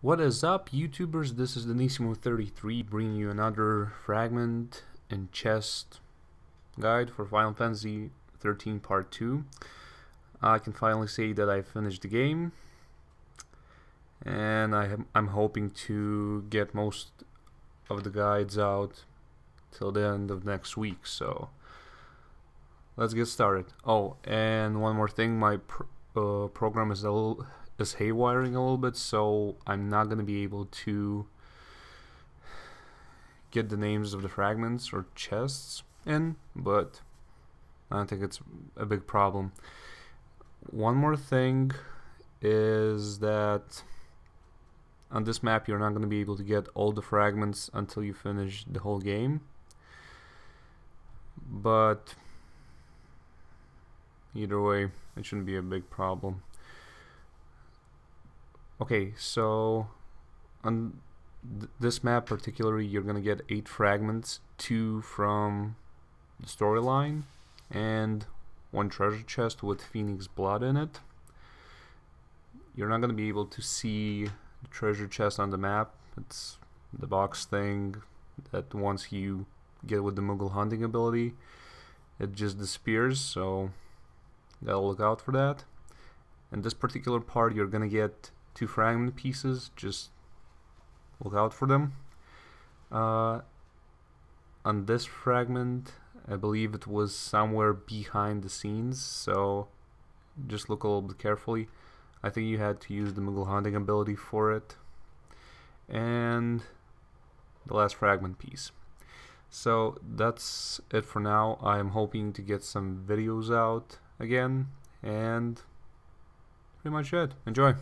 What is up, YouTubers? This is Denissimu33 bringing you another fragment and chest guide for Final Fantasy XIII Part 2. I can finally say that I finished the game, and I'm hoping to get most of the guides out till the end of next week, so let's get started. Oh, and one more thing, my program is is haywiring a little bit, so I'm not going to be able to get the names of the fragments or chests in, but I don't think it's a big problem. One more thing is that on this map you're not going to be able to get all the fragments until you finish the whole game, but either way it shouldn't be a big problem. Okay, so on this map particularly, you're going to get 8 fragments, 2 from the storyline and 1 treasure chest with Phoenix blood in it. You're not going to be able to see the treasure chest on the map. It's the box thing that once you get with the Moogle hunting ability, it just disappears, so gotta look out for that. In this particular part, you're going to get 2 fragment pieces, just look out for them. On this fragment, I believe it was somewhere behind the scenes, so just look a little bit carefully. I think you had to use the Moogle hunting ability for it. And the last fragment piece. So that's it for now. I'm hoping to get some videos out again, and pretty much it. Enjoy!